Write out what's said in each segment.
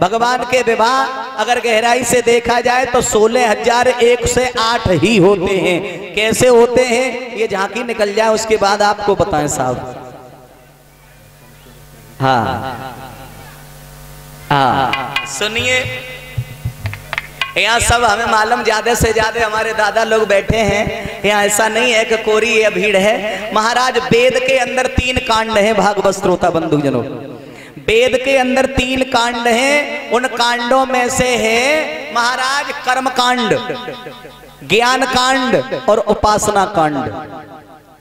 भगवान के विवाह अगर गहराई से देखा जाए तो 16,001 से 8 ही होते हैं। कैसे होते हैं ये झांकी निकल जाए उसके बाद आपको बताएं साहब। हाँ सुनिए, यहाँ सब हमें मालूम, ज्यादा से ज्यादा हमारे दादा लोग बैठे हैं यहाँ, ऐसा नहीं है कि कोरी या भीड़ है। महाराज वेद के अंदर 3 कांड हैं, भागवत श्रोता बंधुजनों, वेद के अंदर 3 कांड हैं। उन कांडों में से है महाराज कर्म कांड, ज्ञान कांड और उपासना कांड।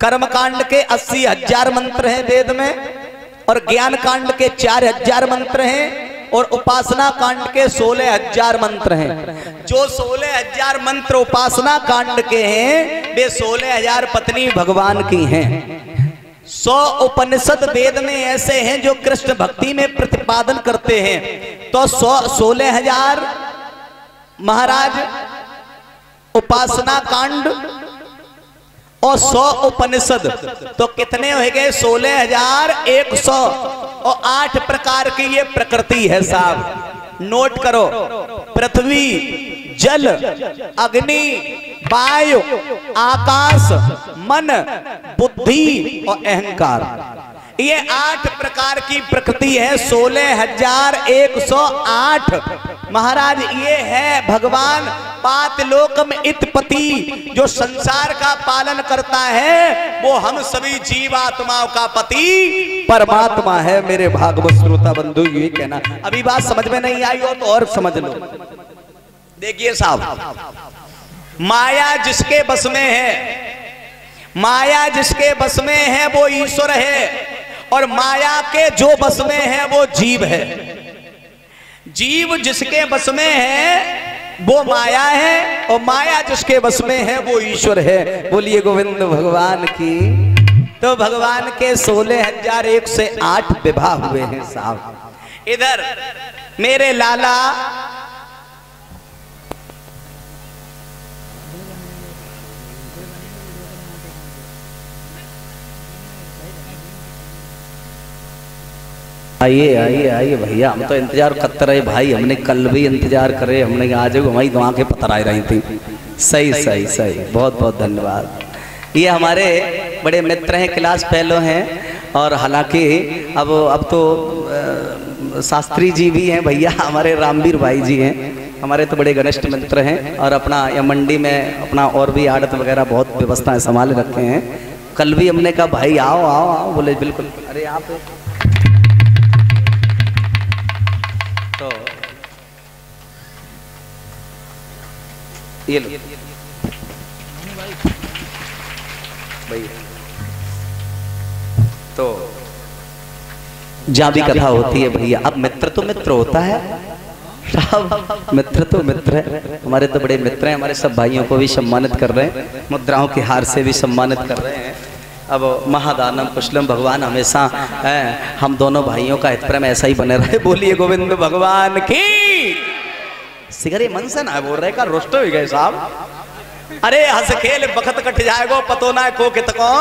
कर्म कांड के 80,000 मंत्र हैं वेद में, और ज्ञान कांड के 4,000 मंत्र हैं, और उपासना कांड के 16,000 मंत्र हैं। जो 16,000 मंत्र उपासना कांड के हैं वे 16,000 पत्नी भगवान की हैं। 100 उपनिषद वेद में ऐसे हैं जो कृष्ण भक्ति में प्रतिपादन करते हैं। तो 16,000 महाराज उपासना कांड और 100 उपनिषद, तो कितने हो गए 16,100, और 8 प्रकार की ये प्रकृति है साहब, नोट करो। पृथ्वी, जल, अग्नि, वायु, आकाश, मन, बुद्धि और अहंकार, ये 8 प्रकार की प्रकृति है। 16,108 महाराज ये है भगवान पातलोकम इतपति, जो संसार का पालन करता है वो हम सभी जीवात्माओं का पति परमात्मा है। मेरे भागवत श्रोता बंधु ये कहना, अभी बात समझ में नहीं आई हो तो और समझ लो। देखिए साहब, माया जिसके बस में है, माया जिसके बस में है वो ईश्वर है, और माया के जो बस में है वो जीव है। जीव जिसके बस में है वो माया है, और माया जिसके बस में है वो ईश्वर है। बोलिए गोविंद भगवान की। तो भगवान के 16,108 विवाह हुए हैं साहब। इधर मेरे लाला आइए आइए आइए भैया, हम तो इंतजार करते रहे भाई, हमने कल भी इंतजार करे, हमने आज हमारी दुआ के पतराई रही थी। सही सही सही, बहुत बहुत धन्यवाद। ये हमारे बड़े मित्र हैं, क्लास फेलो हैं, और हालांकि अब तो शास्त्री जी भी हैं भैया, हमारे रामवीर भाई जी हैं, हमारे तो बड़े घनिष्ठ मित्र हैं, और अपना मंडी में अपना और भी आड़त वगैरह बहुत व्यवस्थाएँ संभाल रखे हैं। कल भी हमने कहा भाई आओ आओ आओ, बोले बिल्कुल। अरे आप ये लो भाई, तो जाबी कथा होती है भैया, अब मित्र तो मित्र होता है साहब, मित्र तो मित्र है। हमारे तो बड़े मित्र हैं, हमारे सब भाइयों को भी सम्मानित कर रहे हैं, मुद्राओं के हार से भी सम्मानित कर रहे हैं। अब महादानम कुशलम, भगवान हमेशा हम दोनों भाइयों का हित प्रेम ऐसा ही बने रहे। बोलिए गोविंद भगवान की। सिगरे मन से ना बोल रहे का रोस्ट हो गए साहब, अरे हंस खेल बखत कट जाएगो पतो ना को कितको।